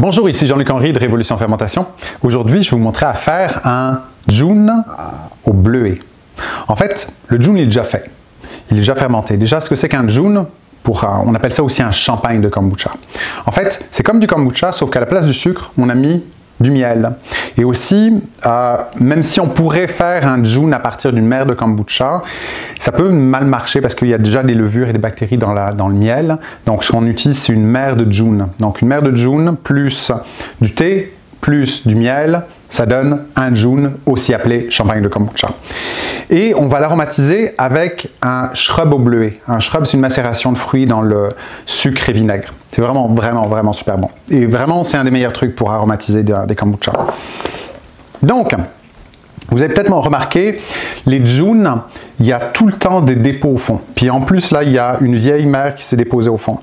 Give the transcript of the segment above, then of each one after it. Bonjour, ici Jean-Luc Henri de Révolution Fermentation. Aujourd'hui, je vais vous montrer à faire un jun au bleuet. En fait, le jun, il est déjà fait. Il est déjà fermenté. Déjà, ce que c'est qu'un jun, on appelle ça aussi un champagne de kombucha. En fait, c'est comme du kombucha, sauf qu'à la place du sucre, on a mis du miel. Et aussi, même si on pourrait faire un jun à partir d'une mère de kombucha, ça peut mal marcher parce qu'il y a déjà des levures et des bactéries dans le miel. Donc, ce qu'on utilise, c'est une mère de jun. Donc, une mère de jun plus du thé, plus du miel, ça donne un jun, aussi appelé champagne de kombucha. Et on va l'aromatiser avec un shrub au bleuet. Un shrub, c'est une macération de fruits dans le sucre et vinaigre. C'est vraiment, vraiment, vraiment super bon. Et vraiment, c'est un des meilleurs trucs pour aromatiser des kombucha. Donc, vous avez peut-être remarqué, les jun, il y a tout le temps des dépôts au fond. Puis en plus, là, il y a une vieille mère qui s'est déposée au fond.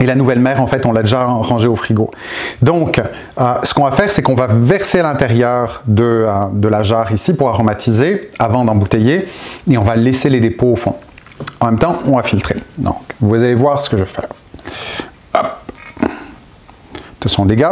Et la nouvelle mère, en fait, on l'a déjà rangée au frigo. Donc, ce qu'on va faire, c'est qu'on va verser à l'intérieur de la jarre ici pour aromatiser avant d'embouteiller. Et on va laisser les dépôts au fond. En même temps, on va filtrer. Donc, vous allez voir ce que je vais faire. Hop. Attention aux dégâts.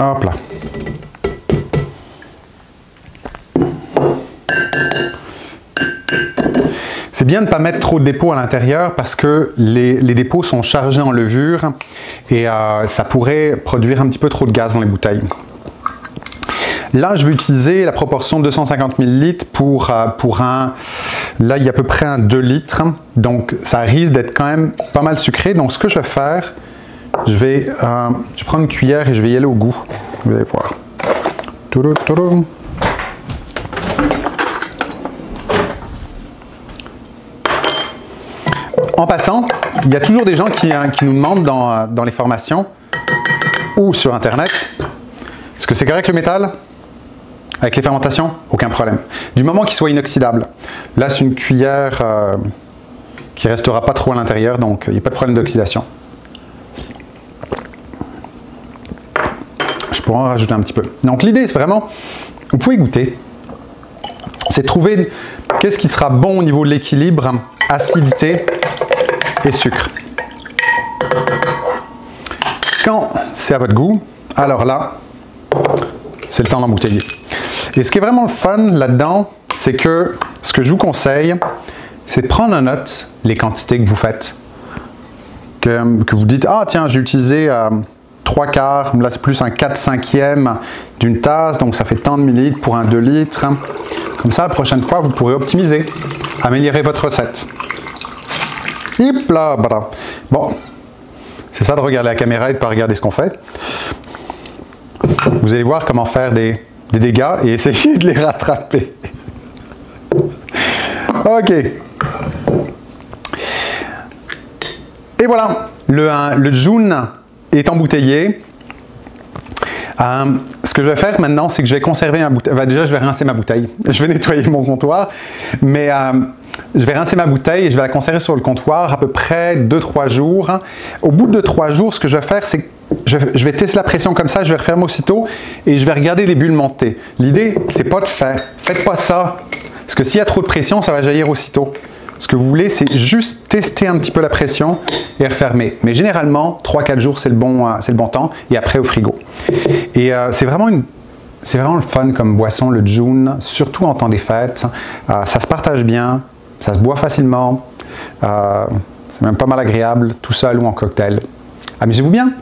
Hop là. C'est bien de ne pas mettre trop de dépôts à l'intérieur parce que les dépôts sont chargés en levure et ça pourrait produire un petit peu trop de gaz dans les bouteilles. Là, je vais utiliser la proportion 250 ml pour un... Là, il y a à peu près un 2 litres. Donc, ça risque d'être quand même pas mal sucré. Donc, ce que je vais faire, je vais prendre une cuillère et je vais y aller au goût. Vous allez voir. En passant, il y a toujours des gens qui nous demandent dans les formations ou sur Internet, est-ce que c'est correct le métal? Avec les fermentations? Aucun problème. Du moment qu'il soit inoxydable. Là, c'est une cuillère qui ne restera pas trop à l'intérieur, donc il n'y a pas de problème d'oxydation. Je pourrais en rajouter un petit peu. Donc l'idée, c'est vraiment, vous pouvez goûter, c'est trouver qu'est-ce qui sera bon au niveau de l'équilibre, acidité et sucre. Quand c'est à votre goût, alors là, c'est le temps d'embouteiller. Et ce qui est vraiment le fun là-dedans, c'est que ce que je vous conseille, c'est de prendre en note les quantités que vous faites. Que vous dites, ah tiens, j'ai utilisé 3/4, là c'est plus un 4/5e d'une tasse, donc ça fait tant de millilitres pour un 2 litres. Comme ça, la prochaine fois, vous pourrez optimiser, améliorer votre recette. Hip là, voilà. Bon, c'est ça de regarder la caméra et de ne pas regarder ce qu'on fait. Vous allez voir comment faire des dégâts et essayer de les rattraper. Ok. Et voilà, le jun est embouteillé. Ce que je vais faire maintenant, c'est que je vais conserver ma bouteille. Enfin, déjà, je vais rincer ma bouteille. Je vais nettoyer mon comptoir, mais je vais rincer ma bouteille et je vais la conserver sur le comptoir à peu près 2-3 jours. Au bout de 2-3 jours, ce que je vais faire, c'est que je vais tester la pression comme ça, je vais refermer aussitôt et je vais regarder les bulles monter. L'idée, c'est pas de faire. Faites pas ça, parce que s'il y a trop de pression, ça va jaillir aussitôt. Ce que vous voulez, c'est juste tester un petit peu la pression et refermer. Mais généralement, 3-4 jours, c'est le bon temps et après au frigo. Et c'est vraiment le fun comme boisson, le jun, surtout en temps des fêtes. Ça se partage bien, ça se boit facilement, c'est même pas mal agréable, tout seul ou en cocktail. Amusez-vous bien!